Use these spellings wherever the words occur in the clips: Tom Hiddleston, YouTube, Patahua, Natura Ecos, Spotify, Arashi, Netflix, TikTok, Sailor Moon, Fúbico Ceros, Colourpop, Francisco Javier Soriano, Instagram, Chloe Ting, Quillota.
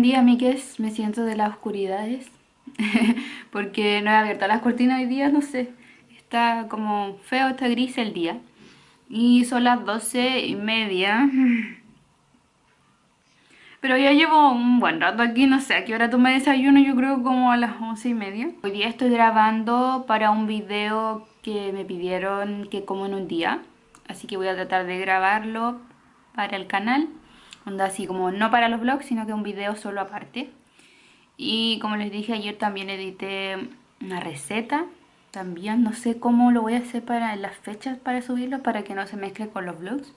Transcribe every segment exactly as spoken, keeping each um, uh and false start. Buen día, amigues. Me siento de las oscuridades porque no he abierto las cortinas hoy día, no sé. Está como feo, está gris el día. Y son las doce y media. Pero ya llevo un buen rato aquí, no sé a qué hora tomé desayuno, yo creo como a las once y media. Hoy día estoy grabando para un video que me pidieron que como en un día. Así que voy a tratar de grabarlo para el canal. Onda así como no para los vlogs, sino que un video solo aparte. Y como les dije ayer también edité una receta. También no sé cómo lo voy a hacer para las fechas para subirlo, para que no se mezcle con los vlogs.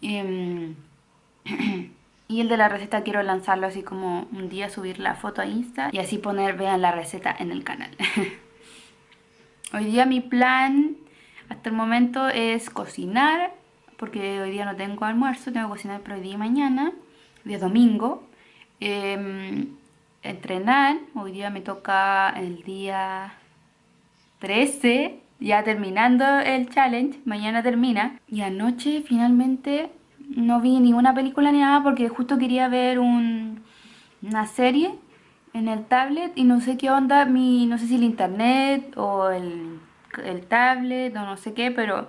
Eh, y el de la receta quiero lanzarlo así como un día, subir la foto a Insta y así poner, vean la receta en el canal. Hoy día mi plan hasta el momento es cocinar, porque hoy día no tengo almuerzo, tengo que cocinar pero hoy día y mañana, día domingo. Eh, entrenar, hoy día me toca el día trece, ya terminando el challenge, mañana termina. Y anoche finalmente no vi ninguna película ni nada porque justo quería ver un, una serie en el tablet y no sé qué onda, mi, no sé si el internet o el, el tablet o no sé qué, pero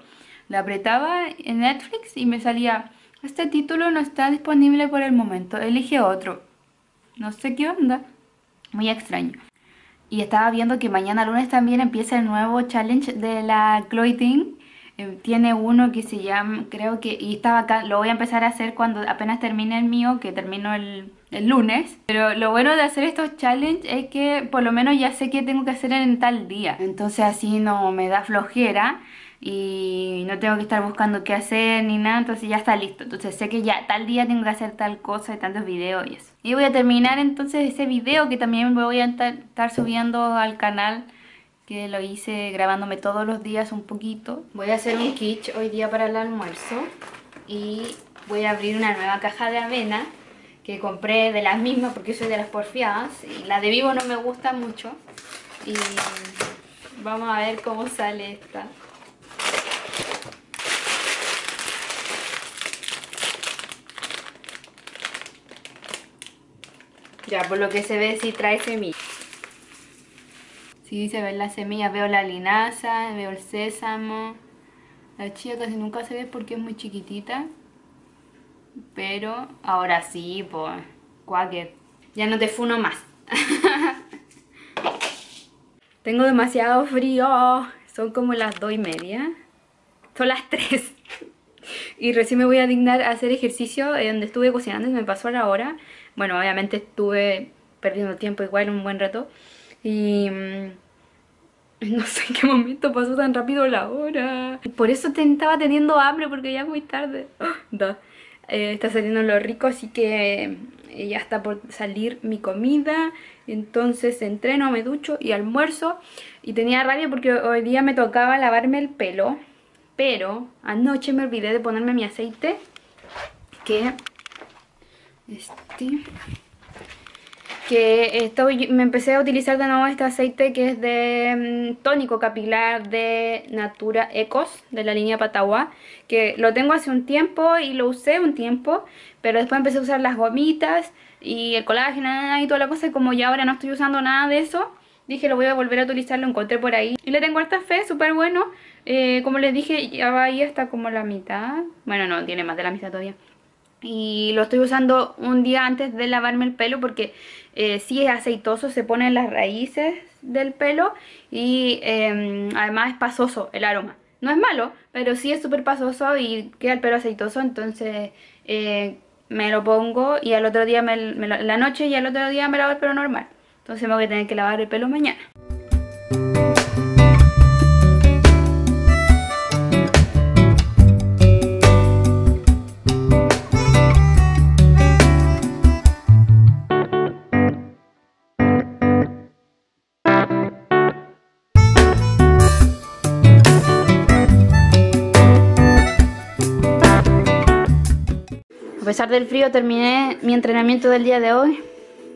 la apretaba en Netflix y me salía: este título no está disponible por el momento, elige otro. No sé qué onda, muy extraño. Y estaba viendo que mañana lunes también empieza el nuevo challenge de la Chloe Ting. Eh, tiene uno que se llama, creo que, y estaba acá, lo voy a empezar a hacer cuando apenas termine el mío, que termino el, el lunes. Pero lo bueno de hacer estos challenges es que por lo menos ya sé qué tengo que hacer en tal día. Entonces así no me da flojera y no tengo que estar buscando qué hacer ni nada, entonces ya está listo. Entonces sé que ya tal día tengo que hacer tal cosa y tantos videos y eso. Y voy a terminar entonces ese video que también voy a estar subiendo al canal, que lo hice grabándome todos los días un poquito. Voy a hacer un quiche hoy día para el almuerzo y voy a abrir una nueva caja de avena que compré de las mismas porque soy de las porfiadas y la de vivo no me gusta mucho. Y vamos a ver cómo sale esta. Ya, por lo que se ve, sí trae semillas. Sí, se ven las semillas. Veo la linaza, veo el sésamo. La chía casi nunca se ve porque es muy chiquitita. Pero ahora sí, pues, cuáquer. Ya no te funo más. Tengo demasiado frío. Son como las dos y media. Son las tres. Y recién me voy a dignar a hacer ejercicio. eh, Donde estuve cocinando y me pasó a la hora. Bueno, obviamente estuve perdiendo tiempo igual un buen rato. Y mmm, no sé en qué momento pasó tan rápido la hora. Por eso te, estaba teniendo hambre porque ya es muy tarde. Oh, no. eh, Está saliendo lo rico, así que eh, ya está por salir mi comida. Entonces entreno, me ducho y almuerzo. Y tenía rabia porque hoy día me tocaba lavarme el pelo, pero anoche me olvidé de ponerme mi aceite, que este que estoy, me empecé a utilizar de nuevo este aceite que es de mmm, tónico capilar de Natura Ecos, de la línea Patahua, que lo tengo hace un tiempo y lo usé un tiempo, pero después empecé a usar las gomitas y el colágeno y toda la cosa, y como ya ahora no estoy usando nada de eso, dije lo voy a volver a utilizar, lo encontré por ahí y le tengo harta fe, súper bueno. Eh, como les dije, ya va ahí hasta como la mitad. Bueno, no, tiene más de la mitad todavía. Y lo estoy usando un día antes de lavarme el pelo porque eh, sí es aceitoso, se pone en las raíces del pelo. Y eh, además es pasoso el aroma. No es malo, pero sí es súper pasoso y queda el pelo aceitoso. Entonces eh, me lo pongo y al otro día, me, me lo, la noche y al otro día me lavo el pelo normal. Entonces me voy a tener que lavar el pelo mañana. A pesar del frío, terminé mi entrenamiento del día de hoy.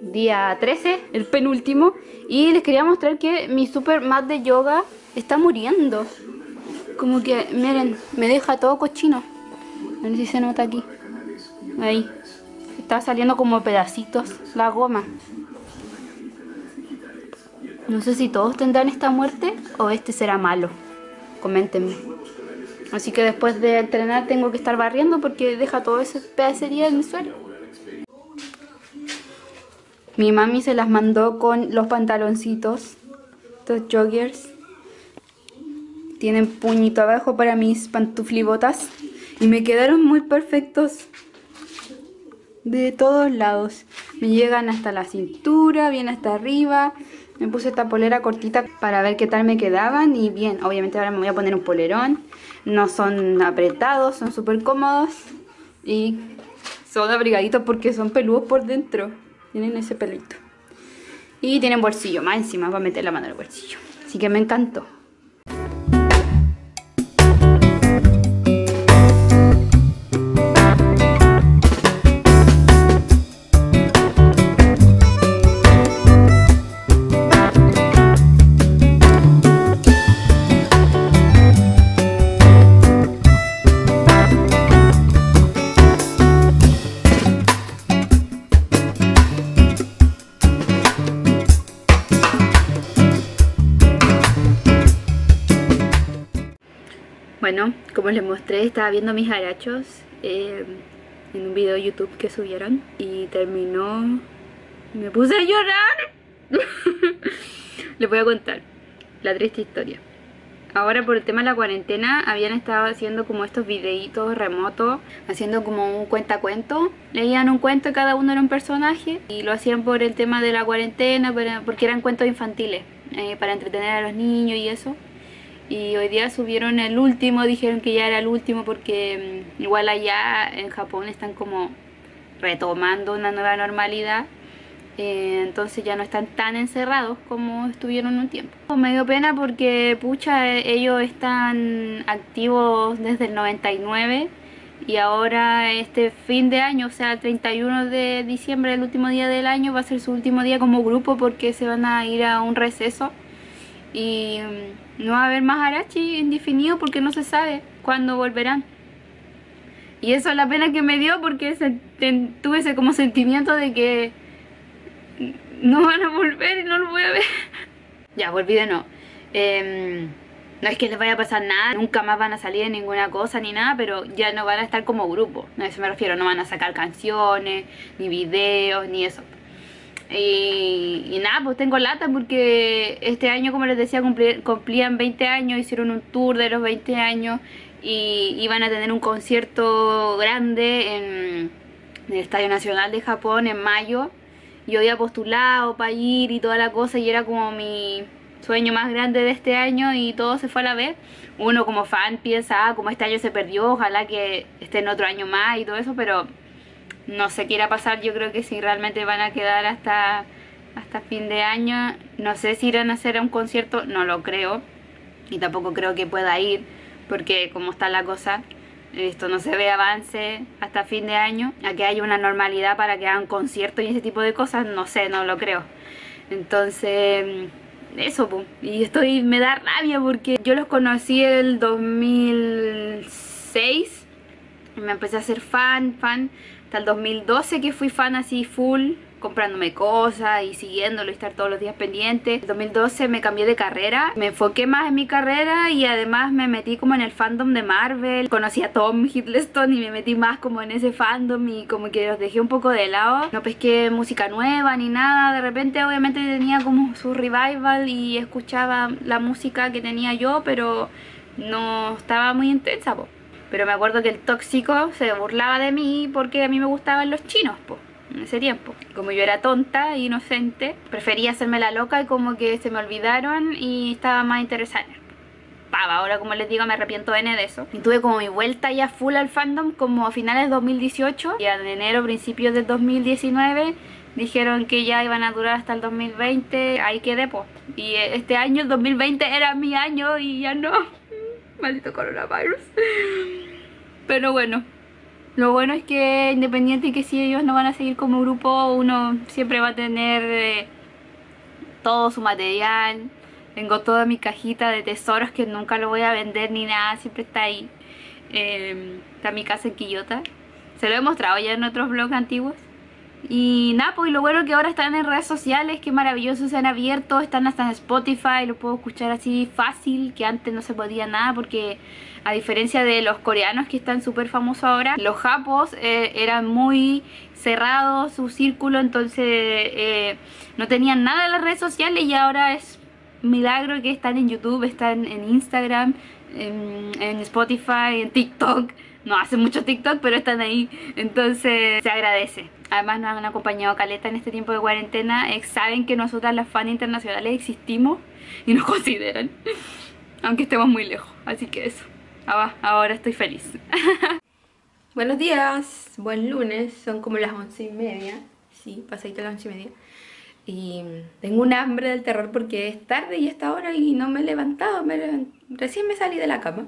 Día trece, el penúltimo. Y les quería mostrar que mi super mat de yoga está muriendo. Como que, miren, me deja todo cochino. A ver si se nota aquí. Ahí. está saliendo como pedacitos la goma. No sé si todos tendrán esta muerte o este será malo. Coméntenme. Así que después de entrenar tengo que estar barriendo porque deja toda esa pedacería en el suelo. Mi mami se las mandó con los pantaloncitos, estos joggers. Tienen puñito abajo para mis pantuflibotas. Y me quedaron muy perfectos. De todos lados. Me llegan hasta la cintura, bien hasta arriba. Me puse esta polera cortita para ver qué tal me quedaban. Y bien, obviamente ahora me voy a poner un polerón. No son apretados, son súper cómodos. Y son abrigaditos porque son peludos por dentro. Tienen ese pelito. Y tienen bolsillo, más encima va a meter la mano en el bolsillo. Así que me encantó. Bueno, como les mostré, estaba viendo mis harachos eh, en un video de YouTube que subieron y terminó... ¡Me puse a llorar! Les voy a contar la triste historia. Ahora por el tema de la cuarentena habían estado haciendo como estos videitos remotos, haciendo como un cuentacuento. Leían un cuento, cada uno era un personaje y lo hacían por el tema de la cuarentena porque eran cuentos infantiles eh, para entretener a los niños y eso. Y hoy día subieron el último, dijeron que ya era el último porque igual allá en Japón están como retomando una nueva normalidad. Eh, entonces ya no están tan encerrados como estuvieron un tiempo. Me dio pena porque pucha, ellos están activos desde el noventa y nueve y ahora este fin de año, o sea el treinta y uno de diciembre, el último día del año, va a ser su último día como grupo porque se van a ir a un receso. Y no va a haber más Arashi indefinido porque no se sabe cuándo volverán. Y eso es la pena que me dio porque se, ten, tuve ese como sentimiento de que no van a volver y no lo voy a ver. Ya, volví de no. Eh, no es que les vaya a pasar nada, nunca más van a salir de ninguna cosa ni nada, pero ya no van a estar como grupo. A eso me refiero, no van a sacar canciones, ni videos, ni eso. Y, y nada, pues tengo lata porque este año, como les decía, cumplir, cumplían veinte años, hicieron un tour de los veinte años y iban a tener un concierto grande en, en el Estadio Nacional de Japón en mayo. Yo había postulado para ir y toda la cosa y era como mi sueño más grande de este año y todo se fue a la vez. Uno como fan piensa, ah, como este año se perdió, ojalá que esté en otro año más y todo eso, pero... no sé qué irá a pasar. Yo creo que si realmente van a quedar hasta, hasta fin de año. No sé si irán a hacer un concierto, no lo creo. Y tampoco creo que pueda ir, porque como está la cosa, esto no se ve avance hasta fin de año. A que haya una normalidad para que hagan conciertos y ese tipo de cosas, no sé, no lo creo. Entonces, eso, pum. Y estoy, me da rabia porque yo los conocí el dos mil seis. Me empecé a hacer fan, fan... hasta el dos mil doce que fui fan así full, comprándome cosas y siguiéndolo y estar todos los días pendiente. En el dos mil doce me cambié de carrera, me enfoqué más en mi carrera y además me metí como en el fandom de Marvel. Conocí a Tom Hiddleston y me metí más como en ese fandom y como que los dejé un poco de lado. No pesqué música nueva ni nada, de repente obviamente tenía como su revival y escuchaba la música que tenía yo, pero no estaba muy intensa, po. Pero me acuerdo que el tóxico se burlaba de mí porque a mí me gustaban los chinos, po, en ese tiempo. Como yo era tonta e inocente, prefería hacerme la loca y como que se me olvidaron y estaba más interesada. Pava, ahora como les digo me arrepiento N de eso. Y tuve como mi vuelta ya full al fandom como a finales de dos mil dieciocho y en enero, principios del dos mil diecinueve... dijeron que ya iban a durar hasta el dos mil veinte, ahí quedé, po. Y este año, el dos mil veinte, era mi año y ya no... maldito coronavirus. Pero bueno, lo bueno es que independiente que si ellos no van a seguir como grupo, uno siempre va a tener eh, todo su material. Tengo toda mi cajita de tesoros que nunca lo voy a vender ni nada, siempre está ahí. eh, Está mi casa en Quillota. Se lo he mostrado ya en otros vlogs antiguos. Y nada, pues lo bueno que ahora están en redes sociales, que maravilloso, se han abierto, están hasta en Spotify, lo puedo escuchar así fácil, que antes no se podía nada, porque a diferencia de los coreanos que están súper famosos ahora, los japos eh, eran muy cerrados su círculo, entonces eh, no tenían nada en las redes sociales, y ahora es milagro que están en YouTube, están en Instagram, en, en Spotify, en TikTok. No hace mucho TikTok, pero están ahí, entonces se agradece. Además nos han acompañado caleta en este tiempo de cuarentena. eh, Saben que nosotras las fans internacionales existimos y nos consideran, aunque estemos muy lejos. Así que eso, ah, ahora estoy feliz. Buenos días, buen lunes. Son como las once y media. Sí, pasadito las once y media. Y tengo un hambre del terror porque es tarde y a esta hora y no me he levantado. me levant... Recién me salí de la cama.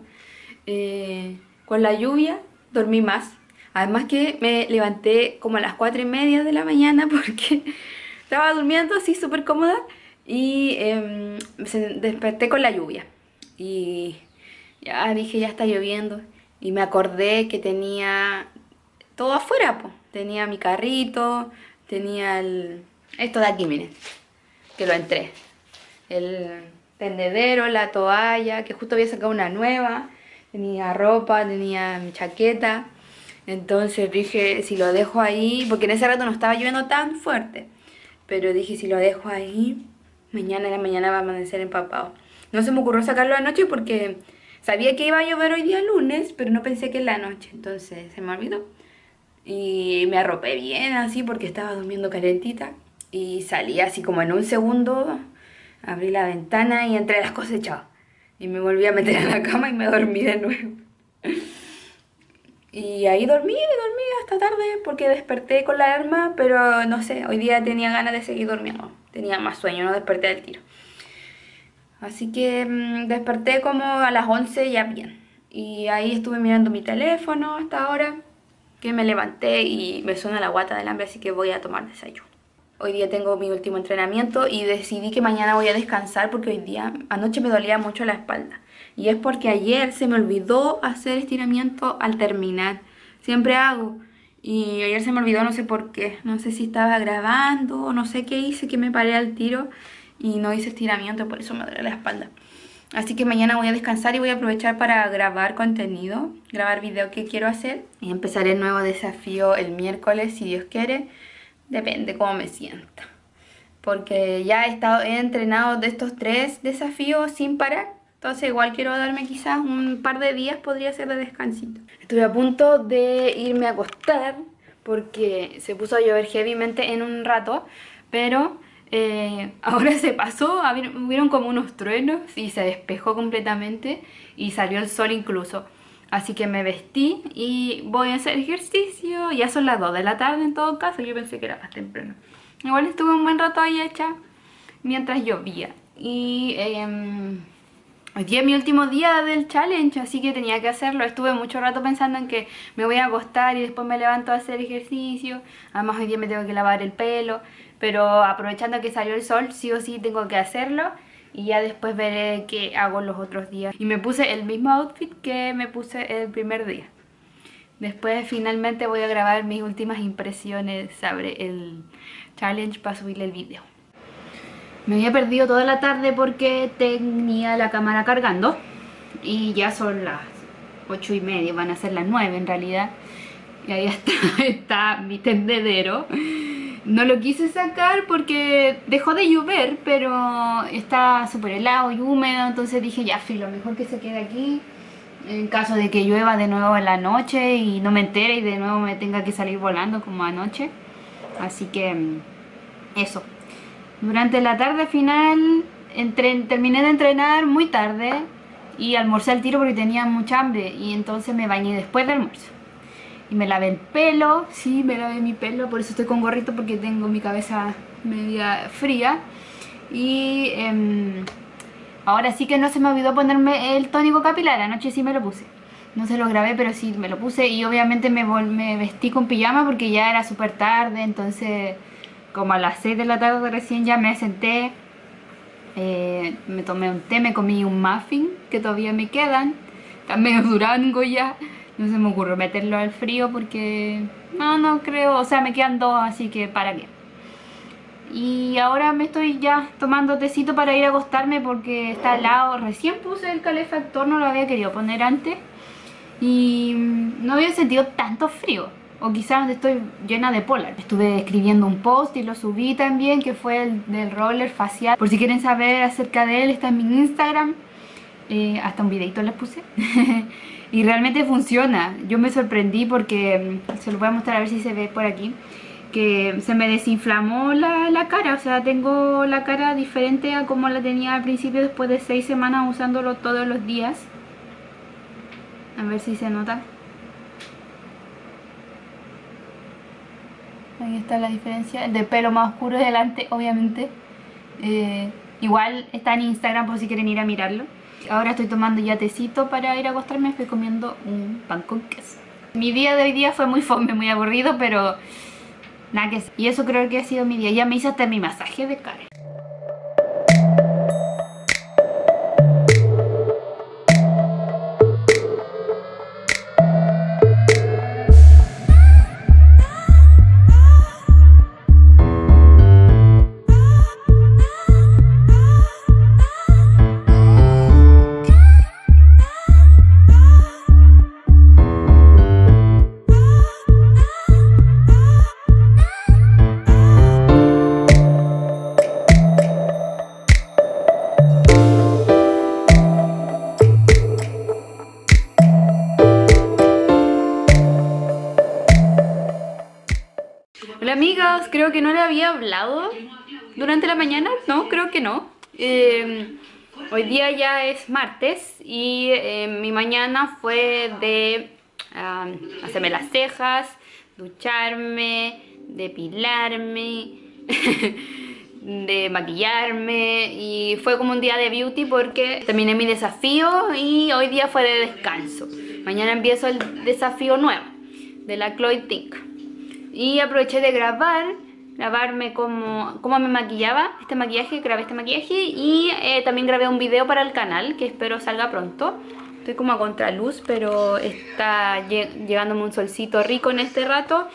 Eh... Con la lluvia dormí más. Además que me levanté como a las cuatro y media de la mañana porque estaba durmiendo así súper cómoda. Y eh, desperté con la lluvia. Y ya dije, ya está lloviendo. Y me acordé que tenía todo afuera, po. Tenía mi carrito, tenía el... esto de aquí, miren. Que lo entré. El tendedero, la toalla, que justo había sacado una nueva. Tenía ropa, tenía mi chaqueta. Entonces dije, si lo dejo ahí, porque en ese rato no estaba lloviendo tan fuerte, pero dije, si lo dejo ahí, mañana en la mañana va a amanecer empapado. No se me ocurrió sacarlo anoche porque sabía que iba a llover hoy día lunes, pero no pensé que en la noche. Entonces se me olvidó. Y me arropé bien así porque estaba durmiendo calentita. Y salí así como en un segundo, abrí la ventana y entré las cosas echadas. Y me volví a meter en la cama y me dormí de nuevo. Y ahí dormí, dormí hasta tarde porque desperté con la alarma, pero no sé, hoy día tenía ganas de seguir durmiendo. Tenía más sueño, no desperté del tiro. Así que mmm, desperté como a las once ya bien. Y ahí estuve mirando mi teléfono hasta ahora, que me levanté y me suena la guata del hambre, así que voy a tomar desayuno. Hoy día tengo mi último entrenamiento y decidí que mañana voy a descansar porque hoy día, anoche me dolía mucho la espalda. Y es porque ayer se me olvidó hacer estiramiento al terminar. Siempre hago. Y ayer se me olvidó, no sé por qué. No sé si estaba grabando o no sé qué hice, que me paré al tiro y no hice estiramiento, por eso me duele la espalda. Así que mañana voy a descansar y voy a aprovechar para grabar contenido, grabar video que quiero hacer. Y empezaré el nuevo desafío el miércoles, si Dios quiere. Depende cómo me sienta, porque ya he estado he entrenado de estos tres desafíos sin parar. Entonces igual quiero darme quizás un par de días, podría ser de descansito. Estuve a punto de irme a acostar porque se puso a llover heavymente en un rato. Pero eh, ahora se pasó, hubieron como unos truenos y se despejó completamente y salió el sol incluso. Así que me vestí y voy a hacer ejercicio. Ya son las dos de la tarde en todo caso. Yo pensé que era más temprano. Igual estuve un buen rato ahí hecha mientras llovía. Y eh, hoy día es mi último día del challenge, así que tenía que hacerlo. Estuve mucho rato pensando en que me voy a acostar y después me levanto a hacer ejercicio. Además hoy día me tengo que lavar el pelo, pero aprovechando que salió el sol, sí o sí tengo que hacerlo. Y ya después veré qué hago los otros días. Y me puse el mismo outfit que me puse el primer día. Después finalmente voy a grabar mis últimas impresiones sobre el challenge para subirle el video. Me había perdido toda la tarde porque tenía la cámara cargando. Y ya son las ocho y media, van a ser las nueve en realidad. Y ahí está, está mi tendedero. No lo quise sacar porque dejó de llover, pero está súper helado y húmedo. Entonces dije, ya filo, mejor que se quede aquí. En caso de que llueva de nuevo en la noche y no me entere y de nuevo me tenga que salir volando como anoche. Así que eso. Durante la tarde final entren, terminé de entrenar muy tarde y almorcé al tiro porque tenía mucha hambre. Y entonces me bañé después del almuerzo. Y me lavé el pelo, sí, me lavé mi pelo, por eso estoy con gorrito porque tengo mi cabeza media fría. Y eh, ahora sí que no se me olvidó ponerme el tónico capilar, anoche sí me lo puse. No se lo grabé, pero sí me lo puse y obviamente me, vol me vestí con pijama porque ya era súper tarde. Entonces como a las seis de la tarde recién ya me senté, eh, me tomé un té, me comí un muffin que todavía me quedan, también durango ya. No se me ocurrió meterlo al frío porque No, no creo, o sea, me quedan dos, así que para qué. Y ahora me estoy ya tomando tecito para ir a acostarme porque está helado. Recién puse el calefactor, no lo había querido poner antes y no había sentido tanto frío. O quizás estoy llena de polar. Estuve escribiendo un post y lo subí también, que fue el del roller facial. Por si quieren saber acerca de él, está en mi Instagram. eh, Hasta un videito les puse. Y realmente funciona. Yo me sorprendí porque, se lo voy a mostrar a ver si se ve por aquí, que se me desinflamó la, la cara. O sea, tengo la cara diferente a como la tenía al principio después de seis semanas usándolo todos los días. A ver si se nota. Ahí está la diferencia. El de pelo más oscuro delante, obviamente. eh, Igual está en Instagram por si quieren ir a mirarlo. Ahora estoy tomando ya tecito para ir a acostarme. Estoy comiendo un pan con queso. Mi día de hoy día fue muy fome, muy aburrido, pero... nada que hacer. Y eso creo que ha sido mi día. Ya me hice hasta mi masaje de cara. Creo que no le había hablado durante la mañana, no, creo que no. Eh, hoy día ya es martes y eh, mi mañana fue de um, hacerme las cejas, ducharme, depilarme, de maquillarme, y fue como un día de beauty porque terminé mi desafío y hoy día fue de descanso. Mañana empiezo el desafío nuevo de la Chloe Ting. Y aproveché de grabar, grabarme como, como me maquillaba, este maquillaje, grabé este maquillaje y eh, también grabé un video para el canal que espero salga pronto. Estoy como a contraluz, pero está lleg llegándome un solcito rico en este rato.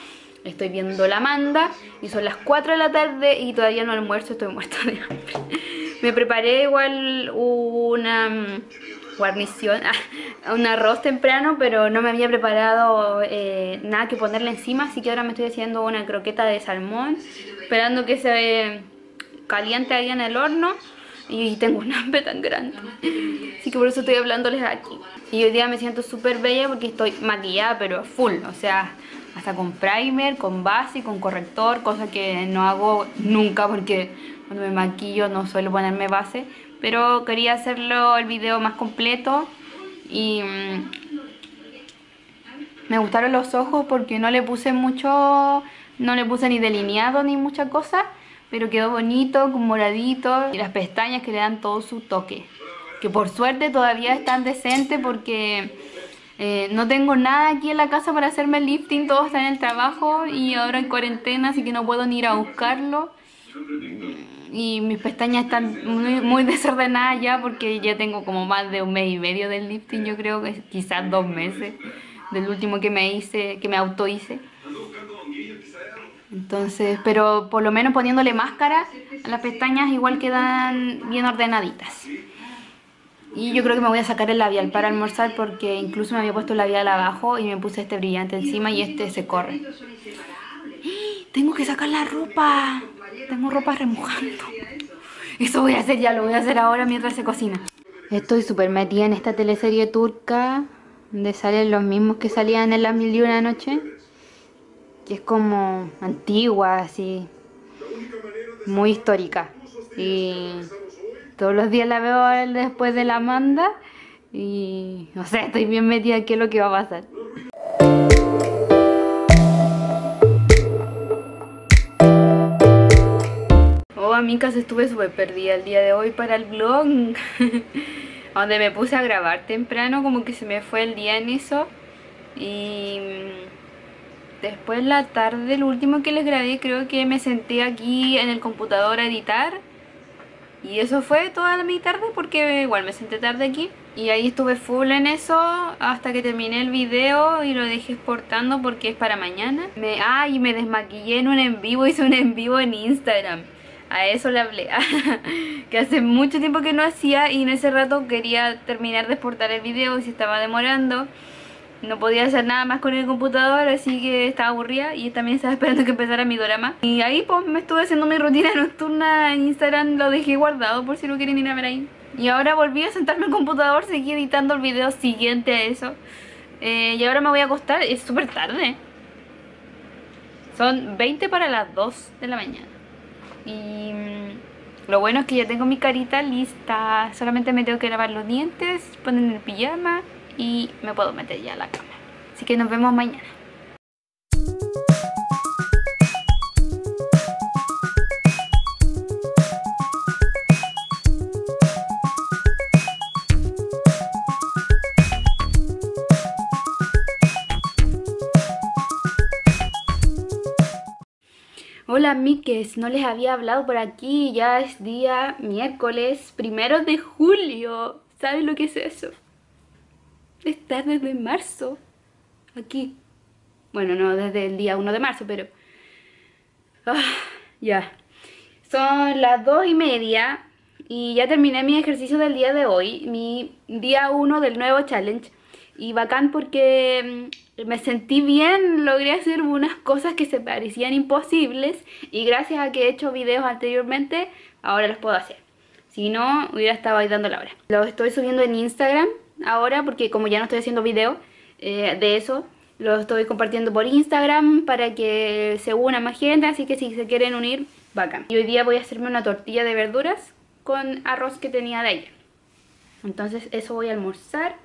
Estoy viendo la Manda y son las cuatro de la tarde y todavía no almuerzo, estoy muerta de hambre. Me preparé igual una guarnición, un arroz temprano, pero no me había preparado eh, nada que ponerle encima, así que ahora me estoy haciendo una croqueta de salmón, esperando que se caliente ahí en el horno, y tengo un hambre tan grande, así que por eso estoy hablándoles aquí. Y hoy día me siento súper bella porque estoy maquillada pero full, o sea, hasta con primer, con base, con corrector, cosa que no hago nunca porque cuando me maquillo no suelo ponerme base. Pero quería hacerlo el video más completo y mmm, me gustaron los ojos porque no le puse mucho, no le puse ni delineado ni mucha cosa, pero quedó bonito, con moradito, y las pestañas que le dan todo su toque. Que por suerte todavía están decentes porque eh, no tengo nada aquí en la casa para hacerme el lifting, todo está en el trabajo y ahora en cuarentena, así que no puedo ni ir a buscarlo. Y mis pestañas están muy, muy desordenadas ya porque ya tengo como más de un mes y medio del lifting, yo creo que quizás dos meses del último que me hice, que me auto hice. Entonces, pero por lo menos poniéndole máscara a las pestañas igual quedan bien ordenaditas. Y yo creo que me voy a sacar el labial para almorzar porque incluso me había puesto el labial abajo y me puse este brillante encima y este se corre. Tengo que sacar la ropa. Tengo ropa remojando. Eso voy a hacer ya, lo voy a hacer ahora mientras se cocina. Estoy súper metida en esta teleserie turca donde salen los mismos que salían en Las Mil y Una Noche, que es como antigua, así, muy histórica. Y todos los días la veo después de la Manda y no sé, estoy bien metida en qué es lo que va a pasar. A mi casa estuve súper perdida el día de hoy para el vlog. Donde me puse a grabar temprano, como que se me fue el día en eso. Y después la tarde, el último que les grabé, creo que me senté aquí en el computador a editar. Y eso fue toda mi tarde porque igual me senté tarde aquí. Y ahí estuve full en eso hasta que terminé el video y lo dejé exportando porque es para mañana. Me, ah, y me desmaquillé en un en vivo, hice un en vivo en Instagram. A eso le hablé. Que hace mucho tiempo que no hacía y en ese rato quería terminar de exportar el video y se estaba demorando. No podía hacer nada más con el computador, así que estaba aburrida y también estaba esperando que empezara mi drama. Y ahí pues me estuve haciendo mi rutina nocturna en Instagram, lo dejé guardado por si lo quieren ir a ver ahí. Y ahora volví a sentarme al computador, seguí editando el video siguiente a eso. Eh, y ahora me voy a acostar, es súper tarde. Son veinte para las dos de la mañana. Y lo bueno es que ya tengo mi carita lista. Solamente me tengo que lavar los dientes, ponerme el pijama y me puedo meter ya a la cama. Así que nos vemos mañana. Hola miques, no les había hablado por aquí, ya es día miércoles, primero de julio, ¿saben lo que es eso? Estar desde marzo, aquí, bueno no desde el día uno de marzo, pero oh, ya, son las dos y media y ya terminé mi ejercicio del día de hoy, mi día uno del nuevo challenge. Y bacán porque me sentí bien, logré hacer unas cosas que se parecían imposibles y gracias a que he hecho videos anteriormente, ahora los puedo hacer. Si no, hubiera estado ahí dando la hora. Los estoy subiendo en Instagram ahora porque como ya no estoy haciendo video eh, de eso, los estoy compartiendo por Instagram para que se una más gente, así que si se quieren unir, bacán. Y hoy día voy a hacerme una tortilla de verduras con arroz que tenía de ayer. Entonces eso voy a almorzar.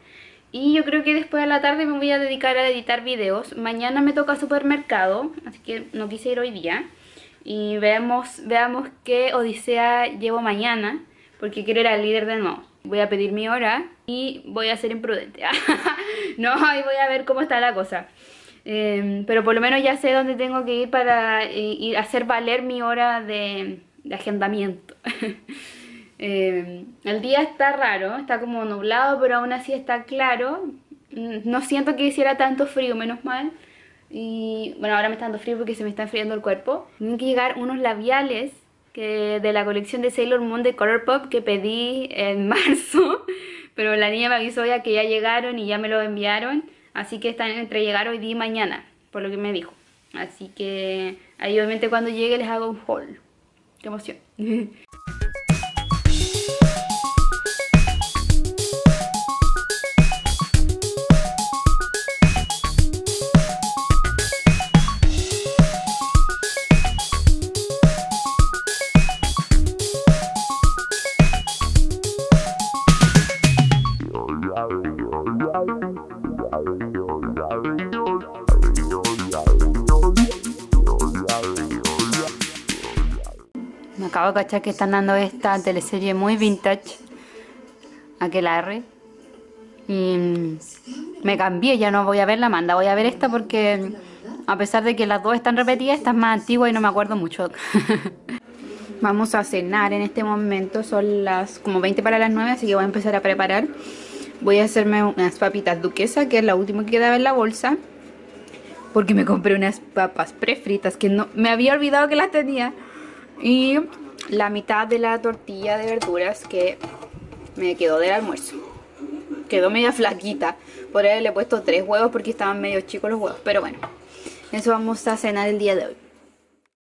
Y yo creo que después de la tarde me voy a dedicar a editar videos. Mañana me toca supermercado, así que no quise ir hoy día. Y veamos, veamos qué odisea llevo mañana, porque quiero ir al Líder de nuevo. Voy a pedir mi hora y voy a ser imprudente. No, ahí voy a ver cómo está la cosa. Eh, pero por lo menos ya sé dónde tengo que ir para ir a hacer valer mi hora de, de agendamiento. Eh, el día está raro, está como nublado, pero aún así está claro. No siento que hiciera tanto frío, menos mal. Y bueno, ahora me está dando frío porque se me está enfriando el cuerpo. Tienen que llegar unos labiales que, de la colección de Sailor Moon de Colourpop que pedí en marzo. Pero la niña me avisó ya que ya llegaron y ya me lo enviaron. Así que están entre llegar hoy día y mañana, por lo que me dijo. Así que ahí obviamente cuando llegue les hago un haul. ¡Qué emoción! Acabo de cachar que están dando esta teleserie muy vintage, aquelarre, y me cambié, ya no voy a ver la Manda, voy a ver esta porque a pesar de que las dos están repetidas, esta es más antigua y no me acuerdo mucho. Vamos a cenar en este momento, son las como veinte para las nueve, así que voy a empezar a preparar. Voy a hacerme unas papitas duquesa, que es la última que quedaba en la bolsa, porque me compré unas papas prefritas que no me había olvidado que las tenía. Y la mitad de la tortilla de verduras que me quedó del almuerzo. Quedó media flaquita. Por ahí le he puesto tres huevos porque estaban medio chicos los huevos. Pero bueno, eso vamos a cenar el día de hoy.